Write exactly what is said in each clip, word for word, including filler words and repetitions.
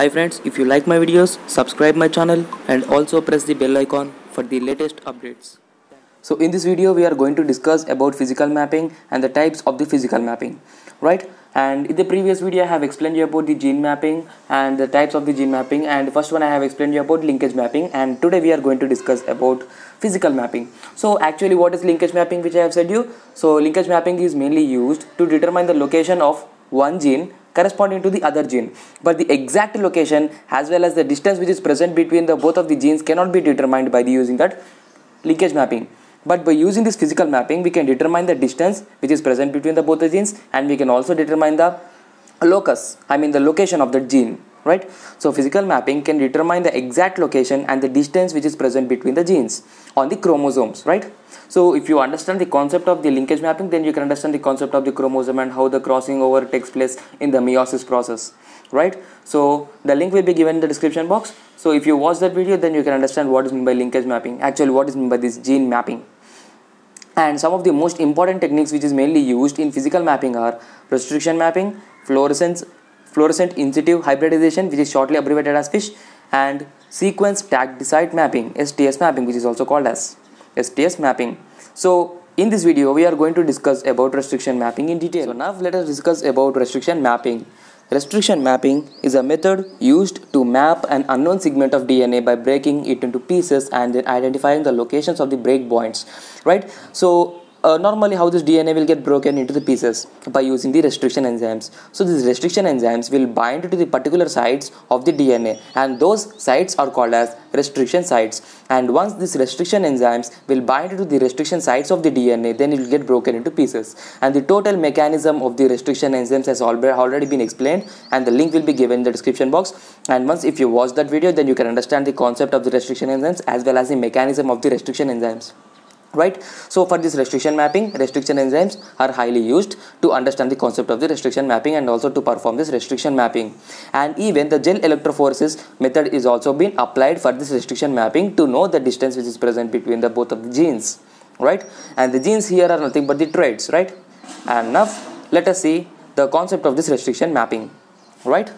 Hi friends, if you like my videos, subscribe my channel and also press the bell icon for the latest updates. So in this video we are going to discuss about physical mapping and the types of the physical mapping, right? And in the previous video I have explained you about the gene mapping and the types of the gene mapping, and the first one I have explained you about linkage mapping, and today we are going to discuss about physical mapping. So actually what is linkage mapping, which I have said you? So linkage mapping is mainly used to determine the location of one gene corresponding to the other gene, but the exact location as well as the distance which is present between the both of the genes cannot be determined by the using that linkage mapping. But by using this physical mapping we can determine the distance which is present between the both the genes, and we can also determine the locus, I mean the location of the gene, right? So physical mapping can determine the exact location and the distance which is present between the genes on the chromosomes, right? So if you understand the concept of the linkage mapping, then you can understand the concept of the chromosome and how the crossing over takes place in the meiosis process, right? So the link will be given in the description box. So if you watch that video, then you can understand what is meant by linkage mapping, actually what is meant by this gene mapping. And some of the most important techniques which is mainly used in physical mapping are restriction mapping, fluorescence fluorescent in situ hybridization, which is shortly abbreviated as FISH, and sequence tagged site mapping, S T S mapping, which is also called as S T S mapping. So in this video we are going to discuss about restriction mapping in detail. So now let us discuss about restriction mapping. Restriction mapping is a method used to map an unknown segment of D N A by breaking it into pieces and then identifying the locations of the breakpoints, right? So Uh, normally how this D N A will get broken into the pieces by using the restriction enzymes. So these restriction enzymes will bind to the particular sites of the D N A, and those sites are called as restriction sites. And once these restriction enzymes will bind to the restriction sites of the D N A, then it will get broken into pieces. And the total mechanism of the restriction enzymes has already been explained, and the link will be given in the description box. And once if you watch that video, then you can understand the concept of the restriction enzymes as well as the mechanism of the restriction enzymes, right? So for this restriction mapping, restriction enzymes are highly used to understand the concept of the restriction mapping and also to perform this restriction mapping. And even the gel electrophoresis method is also been applied for this restriction mapping to know the distance which is present between the both of the genes, right? And the genes here are nothing but the traits, right? And now let us see the concept of this restriction mapping, right?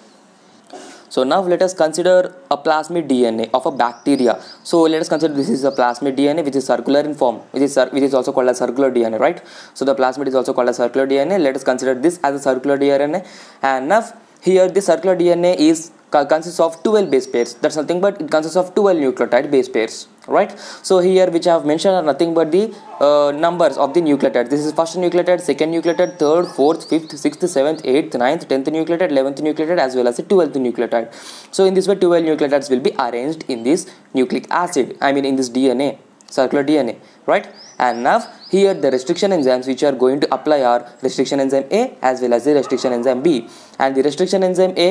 So now let us consider a plasmid D N A of a bacteria. So let us consider this is a plasmid D N A which is circular in form, which is, which is also called as circular D N A, right? So the plasmid is also called as circular D N A. Let us consider this as a circular D N A. And now here the circular D N A is consists of twelve base pairs. That's nothing but it consists of twelve nucleotide base pairs, right? So here which I have mentioned are nothing but the uh, numbers of the nucleotide. This is first nucleotide, second nucleotide, third, fourth, fifth, sixth, seventh, eighth, ninth, tenth nucleotide, eleventh nucleotide, as well as the twelfth nucleotide. So in this way twelve nucleotides will be arranged in this nucleic acid, I mean in this D N A, circular D N A, right? And now here the restriction enzymes which are going to apply are restriction enzyme A as well as the restriction enzyme B. And the restriction enzyme A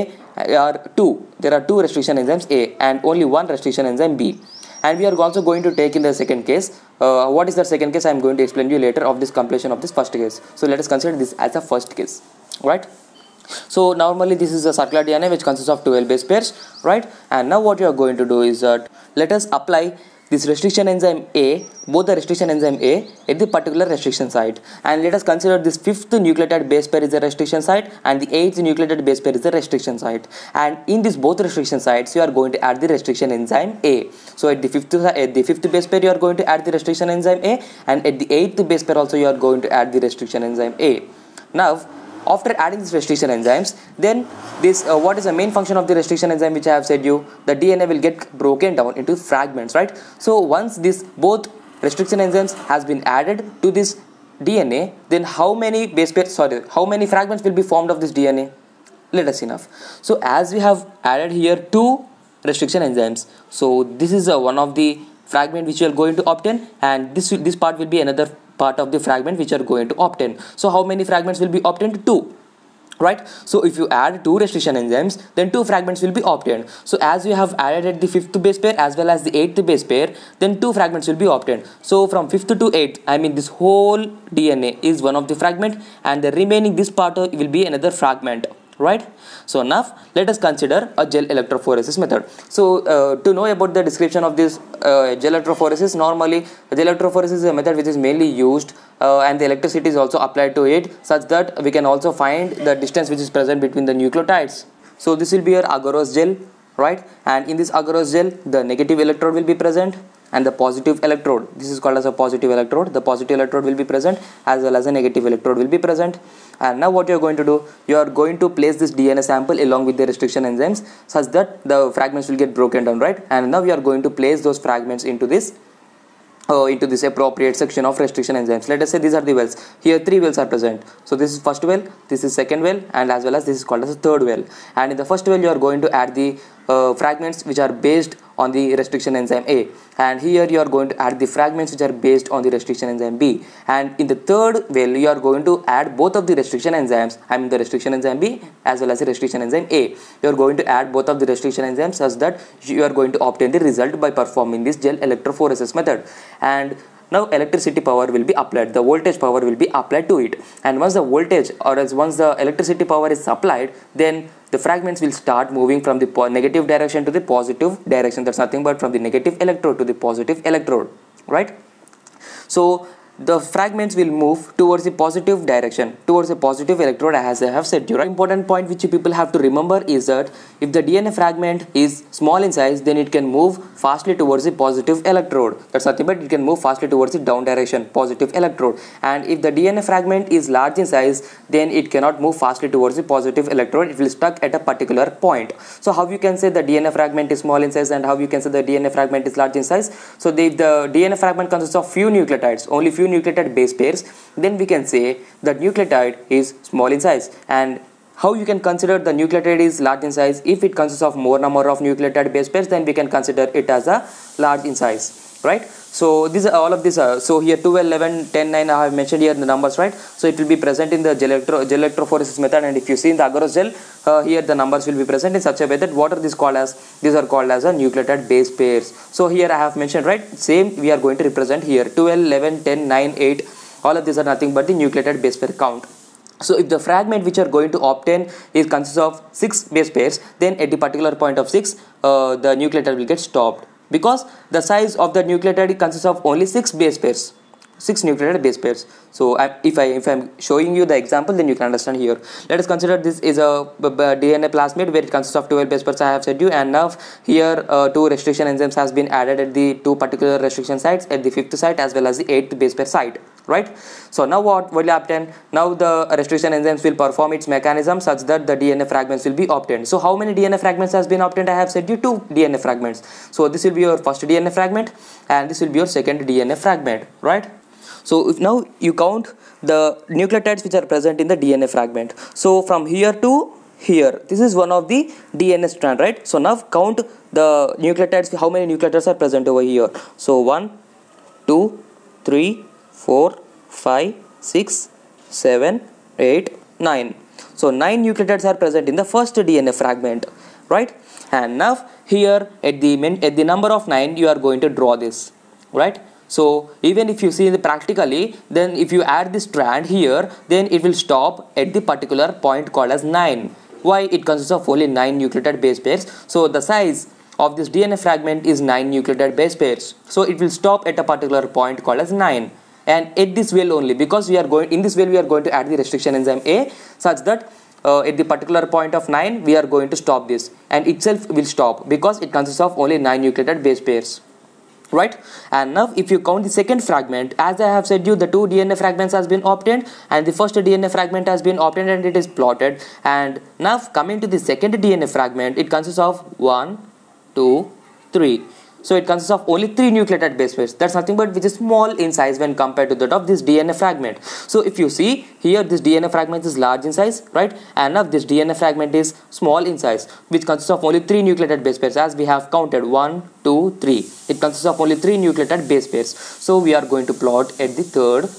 are two. There are two restriction enzymes A and only one restriction enzyme B. And we are also going to take in the second case. Uh, what is the second case? I am going to explain to you later of this completion of this first case. So let us consider this as a first case, right? So normally this is a circular D N A which consists of twelve base pairs, right? And now what you are going to do is that let us apply this restriction enzyme A, both the restriction enzyme A at the particular restriction site. And let us consider this fifth nucleotide base pair is a restriction site and the eighth nucleotide base pair is a restriction site. And in this both restriction sites, you are going to add the restriction enzyme A. So at the fifth at the fifth base pair, you are going to add the restriction enzyme A, and at the eighth base pair also you are going to add the restriction enzyme A. Now, after adding these restriction enzymes, then this uh, what is the main function of the restriction enzyme which I have said you? The D N A will get broken down into fragments, right? So once this both restriction enzymes has been added to this D N A, then how many base pairs, sorry, how many fragments will be formed of this D N A? Let us see now. So as we have added here two restriction enzymes, so this is uh, one of the fragment which you are going to obtain, and this this part will be another part of the fragment which are going to obtain. So how many fragments will be obtained? Two, right? So if you add two restriction enzymes, then two fragments will be obtained. So as you have added at the fifth base pair as well as the eighth base pair, then two fragments will be obtained. So from fifth to eighth, I mean this whole D N A is one of the fragment, and the remaining this part will be another fragment, right? So now let us consider a gel electrophoresis method. So uh, to know about the description of this uh, gel electrophoresis, normally gel electrophoresis is a method which is mainly used uh, and the electricity is also applied to it such that we can also find the distance which is present between the nucleotides. So this will be your agarose gel, right? And in this agarose gel, the negative electrode will be present and the positive electrode, this is called as a positive electrode, the positive electrode will be present as well as a negative electrode will be present. And now what you are going to do, you are going to place this D N A sample along with the restriction enzymes such that the fragments will get broken down, right? And now we are going to place those fragments into this uh, into this appropriate section of restriction enzymes. Let us say these are the wells. Here three wells are present. So this is first well, this is second well, and as well as this is called as a third well. And in the first well you are going to add the uh, fragments which are based on the restriction enzyme A, and here you are going to add the fragments which are based on the restriction enzyme B, and in the third well you are going to add both of the restriction enzymes, I mean the restriction enzyme B as well as the restriction enzyme A. You are going to add both of the restriction enzymes such that you are going to obtain the result by performing this gel electrophoresis method. And now electricity power will be applied, the voltage power will be applied to it, and once the voltage or as once the electricity power is supplied, then the fragments will start moving from the negative direction to the positive direction. That's nothing but from the negative electrode to the positive electrode, right? So the fragments will move towards the positive direction, towards the positive electrode, as I have said to you, right? Important point which you people have to remember is that if the D N A fragment is small in size, then it can move fastly towards the positive electrode. That's nothing but it can move fastly towards the down direction, positive electrode. And if the D N A fragment is large in size, then it cannot move fastly towards the positive electrode. It will stuck at a particular point. So how you can say the D N A fragment is small in size and how you can say the D N A fragment is large in size? So the, the D N A fragment consists of few nucleotides, only few nucleotide base pairs, then we can say that nucleotide is small in size. And how you can consider the nucleotide is large in size? If it consists of more number of nucleotide base pairs, then we can consider it as a large in size, right? So these are all of these are, so here twelve, eleven, ten, nine I have mentioned here the numbers, right? So it will be present in the gel, electro, gel electrophoresis method. And if you see in the agarose gel, uh, here the numbers will be present in such a way that what are these called as? These are called as a nucleotide base pairs. So here I have mentioned, right, same we are going to represent here twelve, eleven, ten, nine, eight, all of these are nothing but the nucleotide base pair count. So if the fragment which you are going to obtain is consists of six base pairs, then at the particular point of six, uh, the nucleotide will get stopped, because the size of the nucleotide consists of only six base pairs, six nucleotide base pairs. So I, if I if I'm showing you the example, then you can understand here. Let us consider this is a D N A plasmid where it consists of twelve base pairs, I have said you, and now here uh, two restriction enzymes has been added at the two particular restriction sites, at the fifth site as well as the eighth base pair site, right? So now what will happen? Now the restriction enzymes will perform its mechanism such that the D N A fragments will be obtained. So how many D N A fragments has been obtained? I have said you two D N A fragments. So this will be your first D N A fragment and this will be your second D N A fragment, right? So if now you count the nucleotides which are present in the D N A fragment. So from here to here, this is one of the D N A strand, right? So now count the nucleotides, how many nucleotides are present over here. So one, two, three, four, five, six, seven, eight, nine. So nine nucleotides are present in the first D N A fragment, right? And now here at the at the number of nine you are going to draw this, right? So even if you see the practically, then if you add this strand here, then it will stop at the particular point called as nine. Why? It consists of only nine nucleotide base pairs. So the size of this D N A fragment is nine nucleotide base pairs. So it will stop at a particular point called as nine. And at this well only, because we are going in this well we are going to add the restriction enzyme A such that uh, at the particular point of nine we are going to stop this, and itself will stop because it consists of only nine nucleotide base pairs, right? And now if you count the second fragment, as I have said you, the two D N A fragments has been obtained and the first D N A fragment has been obtained and it is plotted. And now coming to the second D N A fragment, it consists of one, two, three. So it consists of only three nucleotide base pairs. That's nothing but which is small in size when compared to that of this D N A fragment. So if you see here, this D N A fragment is large in size, right? And now this D N A fragment is small in size, which consists of only three nucleotide base pairs, as we have counted one, two, three. It consists of only three nucleotide base pairs. So we are going to plot at the third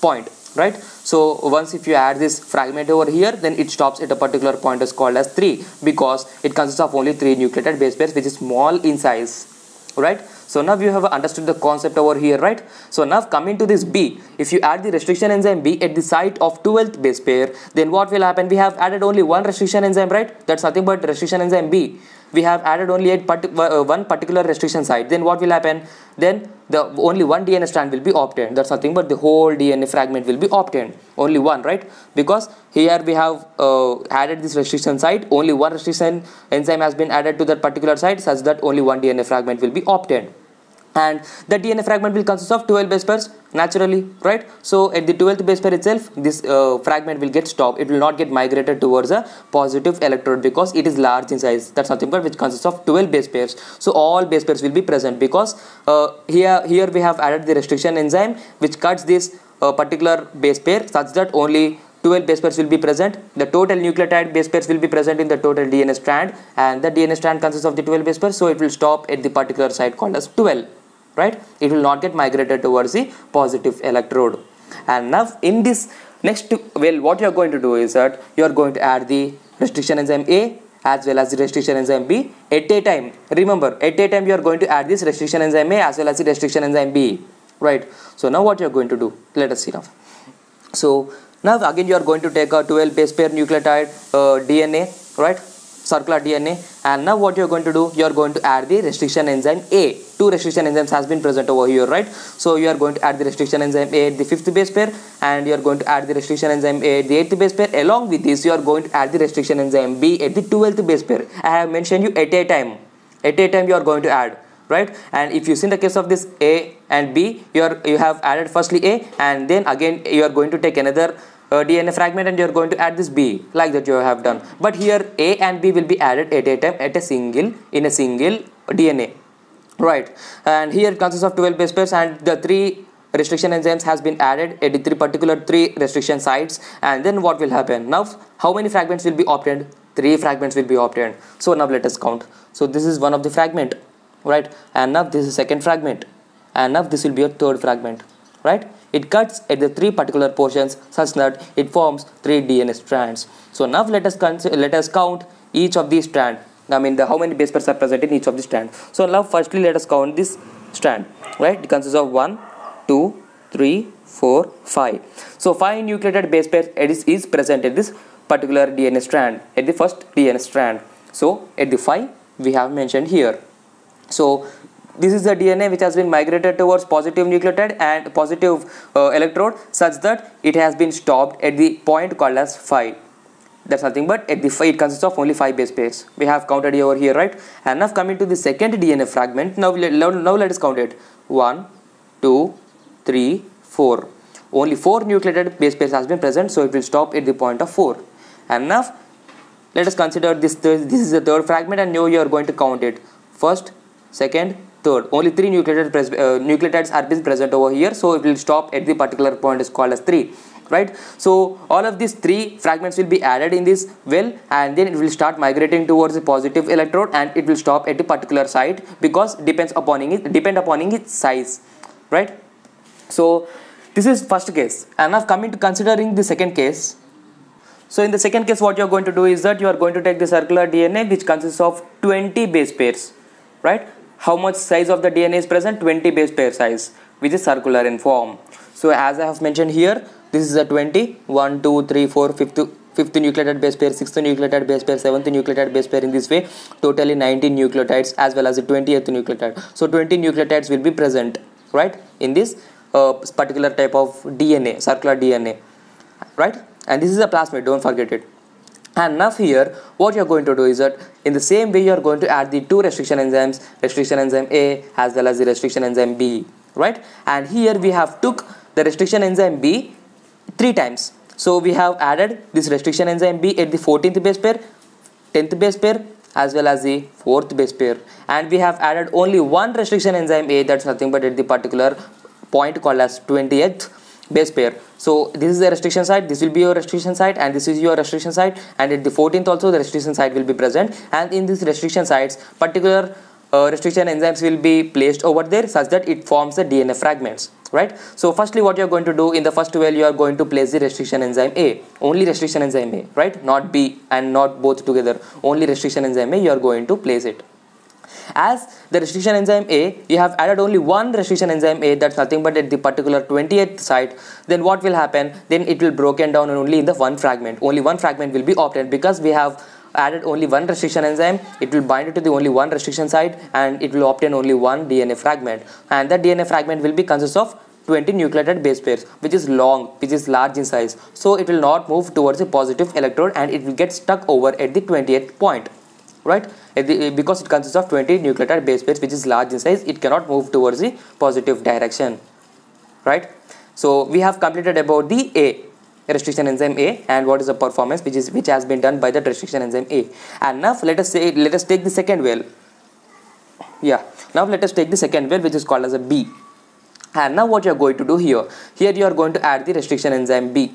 point, right? So once if you add this fragment over here, then it stops at a particular point is called as three, because it consists of only three nucleotide base pairs, which is small in size, right? So now you have understood the concept over here, right? So now coming to this B, if you add the restriction enzyme B at the site of twelfth base pair, then what will happen? We have added only one restriction enzyme, right? That's nothing but restriction enzyme B. we have added only a part uh, one particular restriction site, then what will happen? Then the only one D N A strand will be obtained. That's nothing but the whole D N A fragment will be obtained, only one, right? Because here we have uh, added this restriction site, only one restriction enzyme has been added to that particular site, such that only one D N A fragment will be obtained. And the D N A fragment will consist of twelve base pairs naturally, right? So at the twelfth base pair itself, this uh, fragment will get stopped. It will not get migrated towards a positive electrode because it is large in size. That's nothing but which consists of twelve base pairs. So all base pairs will be present because uh, here, here we have added the restriction enzyme which cuts this uh, particular base pair such that only twelve base pairs will be present. The total nucleotide base pairs will be present in the total D N A strand, and the D N A strand consists of the twelve base pairs. So it will stop at the particular site called as twelve. Right, it will not get migrated towards the positive electrode. And now in this next two, well what you are going to do is that you are going to add the restriction enzyme A as well as the restriction enzyme B at a time. Remember, at a time you are going to add this restriction enzyme A as well as the restriction enzyme B, right? So now what you are going to do, let us see now. So now again you are going to take a twelve base pair nucleotide uh, D N A, right, circular D N A, and now what you are going to do, you are going to add the restriction enzyme A. Two restriction enzymes has been present over here, right? So you are going to add the restriction enzyme A at the fifth base pair, and you are going to add the restriction enzyme A at the eighth base pair. Along with this, you are going to add the restriction enzyme B at the twelfth base pair. I have mentioned you at a time. At a time you are going to add, right? And if you see in the case of this A and B, you are you have added firstly A, and then again you are going to take another Uh, D N A fragment and you are going to add this B, like that you have done. But here A and B will be added at a time at a single in a single D N A, right? And here it consists of twelve base pairs, and the three restriction enzymes has been added at the three particular three restriction sites. And then what will happen now? How many fragments will be obtained? Three fragments will be obtained. So now let us count. So this is one of the fragment, right? And now this is second fragment, and now this will be a third fragment, right? It cuts at the three particular portions such that it forms three D N A strands. So now let us let us count each of these strands. I mean, the how many base pairs are present in each of the strand. So now firstly let us count this strand, right? It consists of one, two, three, four, five. So five nucleated base pairs is present at this particular D N A strand, at the first D N A strand. So at the five we have mentioned here. So this is the D N A which has been migrated towards positive nucleotide and positive uh, electrode, such that it has been stopped at the point called as five. That's nothing but at the five, it consists of only five base pairs. We have counted over here, right? And now coming to the second D N A fragment, now, now, now let us count it. one, two, three, four. Only four nucleated base pairs has been present, so it will stop at the point of four. And now let us consider this, th this is the third fragment, and now you are going to count it. First, second, third. Only three nucleotide uh, nucleotides are been present over here, so it will stop at the particular point is called as three, right? So all of these three fragments will be added in this well, and then it will start migrating towards the positive electrode, and it will stop at a particular site because depends upon it depend upon its size, right? So this is first case, and now coming to considering the second case. So in the second case, what you are going to do is that you are going to take the circular D N A which consists of twenty base pairs, right? How much size of the D N A is present? twenty base pair size, which is circular in form. So as I have mentioned here, this is a twenty, one, two, three, four, fifth, fifth nucleotide base pair, sixth nucleotide base pair, seventh nucleotide base pair. In this way, totally nineteen nucleotides as well as the twentieth nucleotide. So twenty nucleotides will be present, right, in this uh, particular type of D N A, circular D N A, right? And this is a plasmid, don't forget it. And now here, what you are going to do is that in the same way you are going to add the two restriction enzymes, restriction enzyme A as well as the restriction enzyme B, right? And here we have took the restriction enzyme B three times. So we have added this restriction enzyme B at the fourteenth base pair, tenth base pair as well as the fourth base pair. And we have added only one restriction enzyme A, that's nothing but at the particular point called as twentieth base pair. So this is the restriction site, this will be your restriction site, and this is your restriction site, and at the fourteenth also the restriction site will be present, and in these restriction sites particular uh, restriction enzymes will be placed over there such that it forms the D N A fragments, right? So firstly what you are going to do, in the first well you are going to place the restriction enzyme A, only restriction enzyme A, right? Not B and not both together, only restriction enzyme A you are going to place it. As the restriction enzyme A, you have added only one restriction enzyme A, that's nothing but at the particular twentieth site. Then what will happen? Then it will broken down only in the one fragment. Only one fragment will be obtained because we have added only one restriction enzyme, it will bind it to the only one restriction site and it will obtain only one D N A fragment, and that D N A fragment will be consist of twenty nucleotide base pairs, which is long, which is large in size, so it will not move towards a positive electrode and it will get stuck over at the twentieth point, right? Because it consists of twenty nucleotide base pairs, which is large in size, it cannot move towards the positive direction, right? So we have completed about the A restriction enzyme A and what is the performance which is which has been done by that restriction enzyme A. And now let us say let us take the second well. Yeah, now let us take the second well, which is called as a B. And now what you are going to do here, here you are going to add the restriction enzyme B,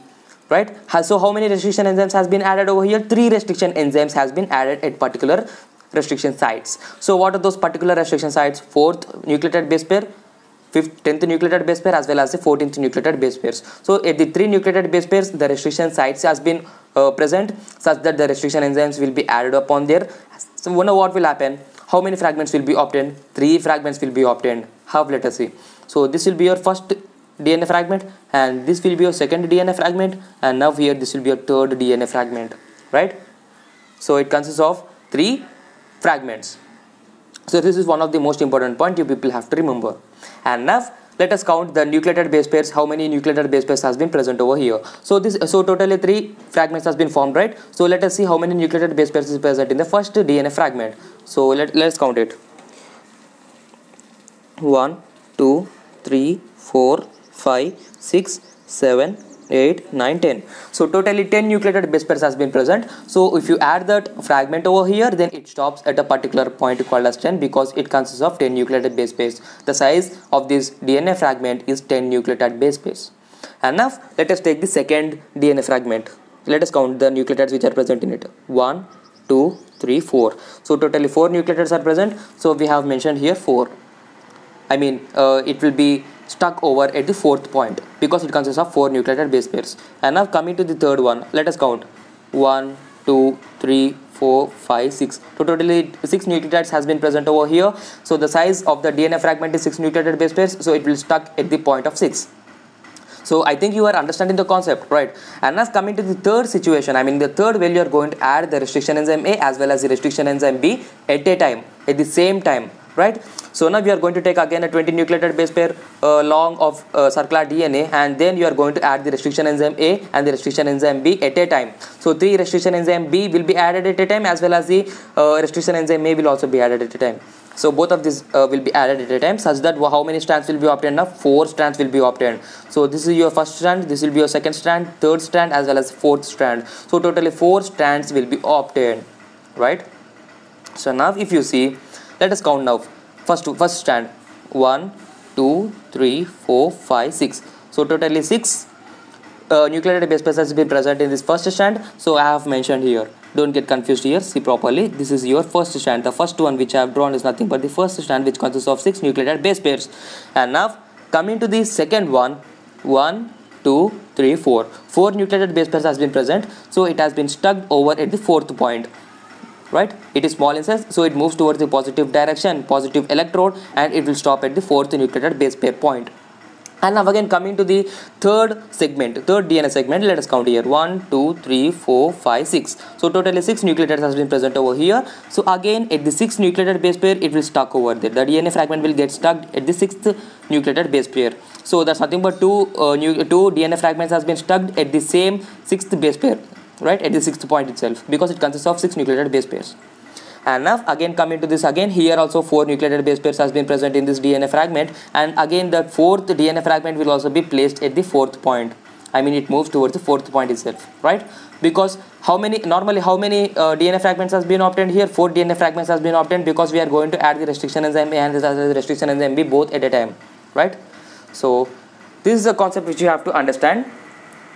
right? So how many restriction enzymes has been added over here? Three restriction enzymes has been added at particular restriction sites. So what are those particular restriction sites? Fourth nucleotide base pair, fifth, tenth nucleotide base pair, as well as the fourteenth nucleotide base pairs. So at the three nucleotide base pairs, the restriction sites has been uh, present, such that the restriction enzymes will be added upon there. So wonder what will happen? How many fragments will be obtained? Three fragments will be obtained. Have let us see. So this will be your first D N A fragment, and this will be your second D N A fragment, and now here this will be your third D N A fragment, right? So it consists of three fragments. So this is one of the most important point you people have to remember. And now let us count the nucleotide base pairs. How many nucleotide base pairs has been present over here? So this so totally three fragments has been formed, right? So let us see how many nucleotide base pairs is present in the first D N A fragment. So let let's count it. One, two, three, four, five, six, seven, eight, nine, ten. So totally ten nucleotide base pairs has been present. So if you add that fragment over here, then it stops at a particular point called as ten, because it consists of ten nucleotide base pairs. The size of this D N A fragment is ten nucleotide base pairs. And now let us take the second D N A fragment. Let us count the nucleotides which are present in it. One, two, three, four. So totally four nucleotides are present. So we have mentioned here four. I mean, uh, it will be stuck over at the fourth point because it consists of four nucleotide base pairs. And now coming to the third one, let us count. One, two, three, four, five, six. So totally six nucleotides has been present over here. So the size of the D N A fragment is six nucleotide base pairs. So it will stuck at the point of six. So I think you are understanding the concept, right? And now coming to the third situation, I mean the third value, you are going to add the restriction enzyme A as well as the restriction enzyme B at a time, at the same time, right? So now we are going to take again a twenty nucleotide base pair uh, long of uh, circular D N A, and then you are going to add the restriction enzyme A and the restriction enzyme B at a time. So three restriction enzyme B will be added at a time, as well as the uh, restriction enzyme A will also be added at a time. So both of these uh, will be added at a time, such that how many strands will be obtained now? Four strands will be obtained. So this is your first strand, this will be your second strand, third strand, as well as fourth strand. So totally four strands will be obtained, right? So now if you see, let us count now. First, first strand. One, two, three, four, five, six. So totally six uh, nucleotide base pairs has been present in this first strand. So I have mentioned here. Don't get confused here. See properly. This is your first strand. The first one which I have drawn is nothing but the first strand, which consists of six nucleotide base pairs. And now coming to the second one. One, two, three, four. Four nucleotide base pairs has been present. So it has been stuck over at the fourth point, right? It is small in size, so it moves towards the positive direction, positive electrode, and it will stop at the fourth nucleotide base pair point. And now again coming to the third segment, third D N A segment, let us count here. One, two, three, four, five, six. So totally six nucleotides has been present over here. So again at the sixth nucleotide base pair, it will stuck over there. The D N A fragment will get stuck at the sixth nucleotide base pair. So that's nothing but two, uh, new, two D N A fragments has been stuck at the same sixth base pair, right, at the sixth point itself, because it consists of six nucleotide base pairs. And now again coming to this, again here also four nucleotide base pairs has been present in this D N A fragment, and again the fourth D N A fragment will also be placed at the fourth point. I mean it moves towards the fourth point itself, right? Because how many normally how many uh, D N A fragments has been obtained here? Four D N A fragments has been obtained, because we are going to add the restriction enzyme A and the restriction enzyme B both at a time, right? So this is a concept which you have to understand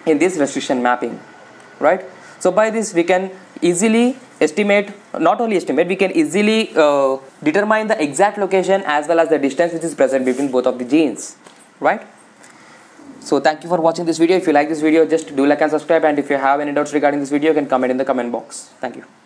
in this restriction mapping, right? So by this we can easily estimate, not only estimate, we can easily uh, determine the exact location as well as the distance which is present between both of the genes, right? So thank you for watching this video. If you like this video, just do like and subscribe, and if you have any doubts regarding this video, you can comment in the comment box. Thank you.